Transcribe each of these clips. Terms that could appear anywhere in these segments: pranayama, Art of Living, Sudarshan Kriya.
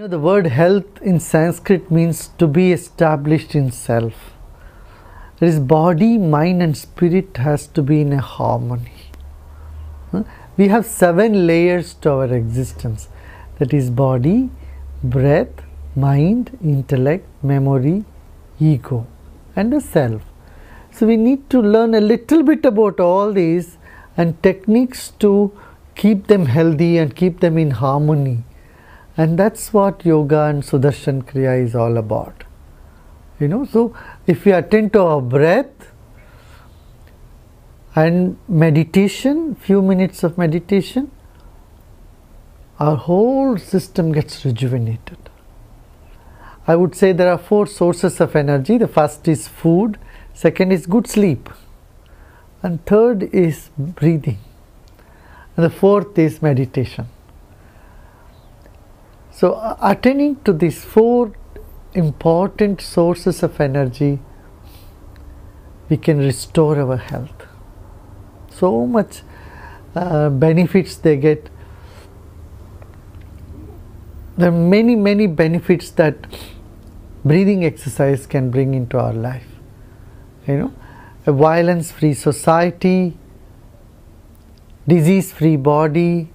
The word health in Sanskrit means to be established in self. His body, mind and spirit has to be in a harmony. We have 7 layers to our existence. That is body, breath, mind, intellect, memory, ego and the self. So we need to learn a little bit about all these and techniques to keep them healthy and keep them in harmony. And that's what yoga and Sudarshan Kriya is all about. So if we attend to our breath and meditation, few minutes of meditation, our whole system gets rejuvenated. I would say there are 4 sources of energy. The first is food, second is good sleep, and third is breathing, and the fourth is meditation. So attending to these 4 important sources of energy, we can restore our health. So much benefits they get. There are many, many benefits that breathing exercise can bring into our life. A violence-free society, disease-free body,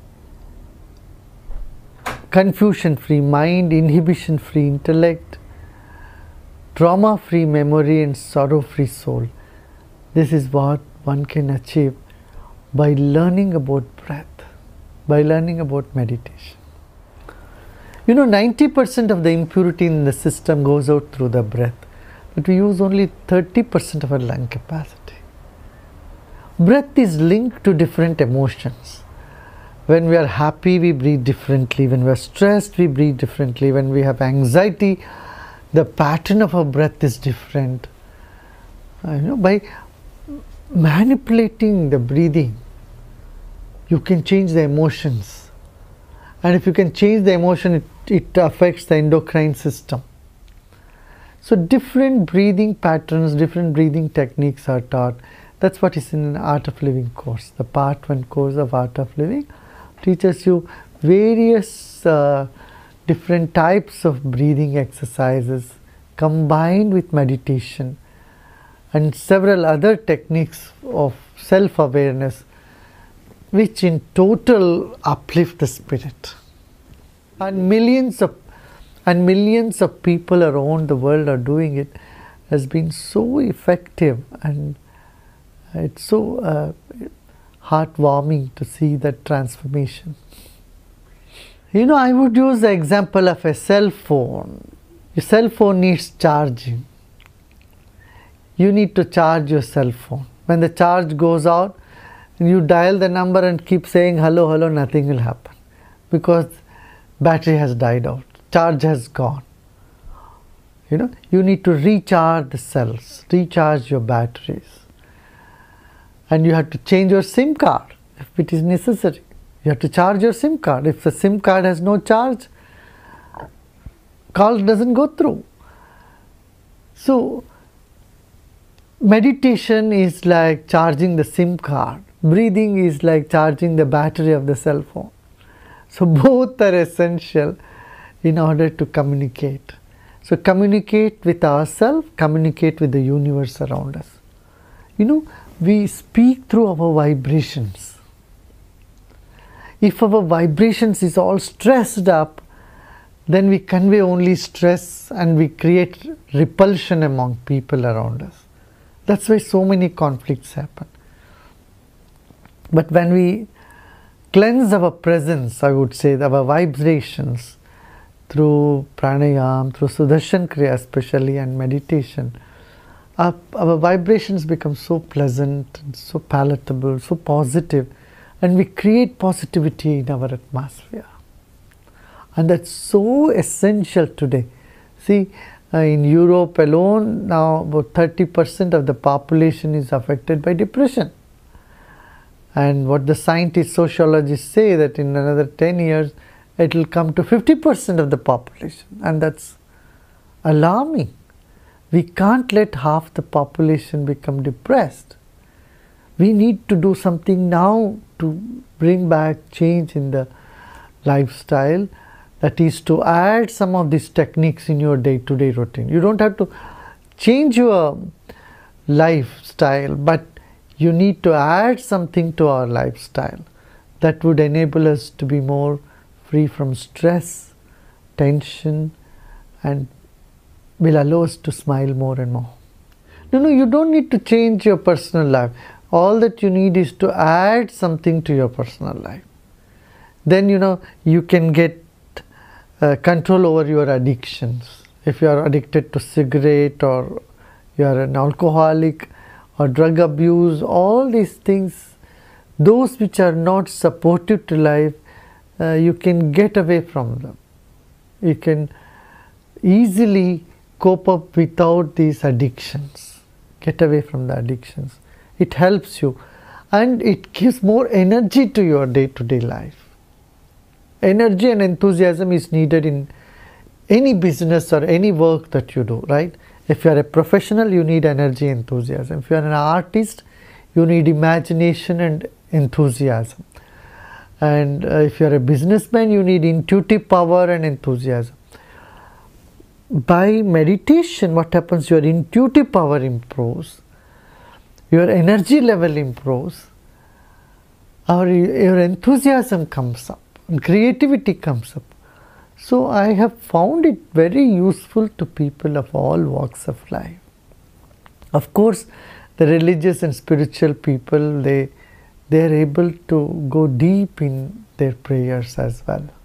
confusion-free mind, inhibition-free intellect, trauma-free memory and sorrow-free soul. This is what one can achieve by learning about breath, by learning about meditation. 90% of the impurity in the system goes out through the breath, but we use only 30% of our lung capacity. Breath is linked to different emotions. When we are happy, we breathe differently. When we are stressed, we breathe differently. When we have anxiety, the pattern of our breath is different. By manipulating the breathing, you can change the emotions. And if you can change the emotion, it affects the endocrine system. So different breathing patterns, different breathing techniques are taught. That's what is in an Art of Living course, the Part 1 course of Art of Living. Teaches you various different types of breathing exercises combined with meditation and several other techniques of self-awareness, which in total uplift the spirit. And millions of people around the world are doing it. Has been so effective, and it's so heartwarming to see that transformation. I would use the example of a cell phone. Your cell phone needs charging. You need to charge your cell phone. When the charge goes out, you dial the number and keep saying hello, hello, nothing will happen because battery has died out, charge has gone. You need to recharge the cells, recharge your batteries. And you have to change your SIM card if it is necessary. You have to charge your SIM card. If the SIM card has no charge, call doesn't go through. So meditation is like charging the SIM card. Breathing is like charging the battery of the cell phone. So both are essential in order to communicate. So communicate with ourselves, communicate with the universe around us. We speak through our vibrations. If our vibrations is all stressed up, then we convey only stress and we create repulsion among people around us. That's why so many conflicts happen. But when we cleanse our presence, I would say, our vibrations through pranayama, through Sudarshan Kriya especially, and meditation, our vibrations become so pleasant, so palatable, so positive, and we create positivity in our atmosphere. And that's so essential today. See, in Europe alone, now about 30% of the population is affected by depression. And what the scientists, sociologists say, that in another 10 years, it will come to 50% of the population. And that's alarming. We can't let half the population become depressed. We need to do something now to bring back change in the lifestyle, That is to add some of these techniques in your day-to-day routine. You don't have to change your lifestyle, but you need to add something to our lifestyle that would enable us to be more free from stress, tension, and will allow us to smile more and more. No, you don't need to change your personal life. All that you need is to add something to your personal life. Then, you can get control over your addictions. If you are addicted to cigarette or you are an alcoholic or drug abuse, all these things, those which are not supportive to life, you can get away from them. You can easily cope up without these addictions. Get away from the addictions. It helps you and it gives more energy to your day-to-day life. Energy and enthusiasm is needed in any business or any work that you do, right? If you are a professional, you need energy and enthusiasm. If you are an artist, you need imagination and enthusiasm. And if you are a businessman, you need intuitive power and enthusiasm. By meditation, what happens? Your intuitive power improves, your energy level improves, your enthusiasm comes up, creativity comes up. So I have found it very useful to people of all walks of life. Of course, the religious and spiritual people, they are able to go deep in their prayers as well.